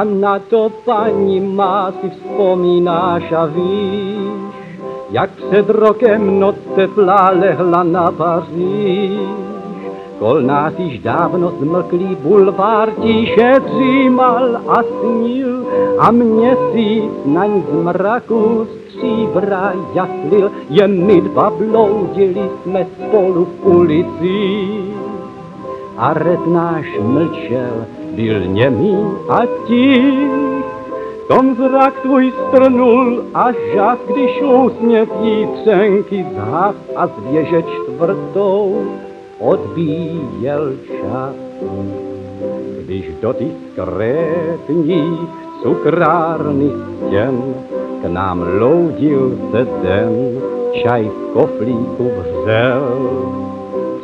Она то понимает и вспоминаешь, а вишь, як przed rokiem noc tepla lechla na Paryż. Kol nas już dawno zmlkli, bulwar ci się trzymał, a snił, a mnie si nań z mraku strzibra jaslil. Je my dwa blodziliśmy z polu w ulicy, a red nasz milczał, byl niemy, a cich. Tom zrak twój strnul, a żaw, gdyż usnie i trzęki zach, a zwierzeć czwartą odbijał czas. Gdyż do tych skretnich cukrarnych ścian k nam lodził se ten czaj w kofliku wrzel.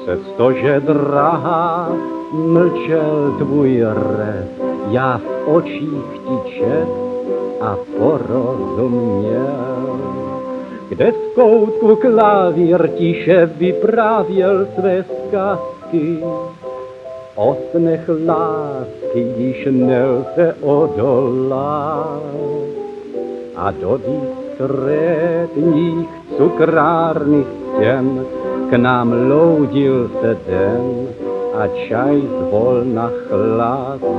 Przez to, że draga milczał twój red, ja w oczy chcicie, a porozumiał. Gdy z kołtku klawier ci się wyprawiał swe skazki, o snych laski dziś nelce odolał. A do dyskretnych cukrarnych ścian k nam lodził se den, a czaj zwolna chladł.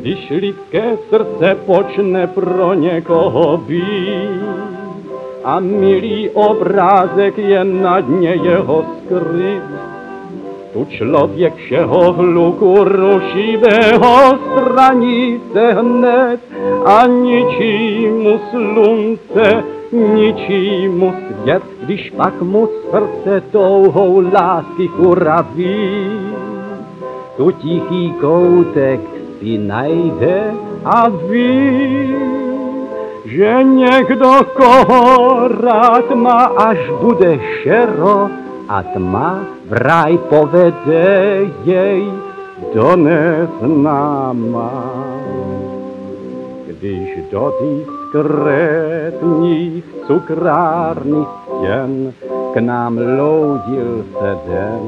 Když lidské srdce počne pro někoho být a milý obrázek je na dně jeho skryt, tu člověk všeho hluku rušivého straní se hned a ničímu slunce, ničímu svět, když pak mu srdce touhou lásky urazí, tu tichý koutek si najde a ví, že někdo, koho rád má, až bude šero a tma v ráj povede jej do neznáma. Když do diskrétních cukrárných stěn k nám loudil se den,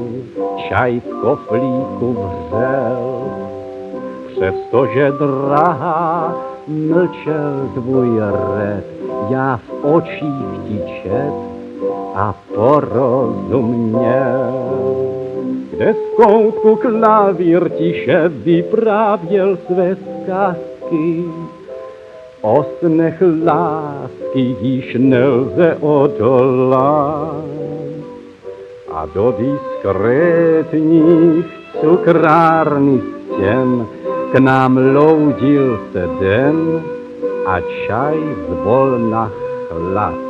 čaj v koflíku vřel. Přestože drahá mlčel tvůj red, já v očích ti čet a porozuměl. Kde z koutku klavír tiše vyprávěl své zkazky, o snech lásky již nelze odolat. A do diskrétních cukrárných stěn k nám loudil se den a čaj zvolna chlad.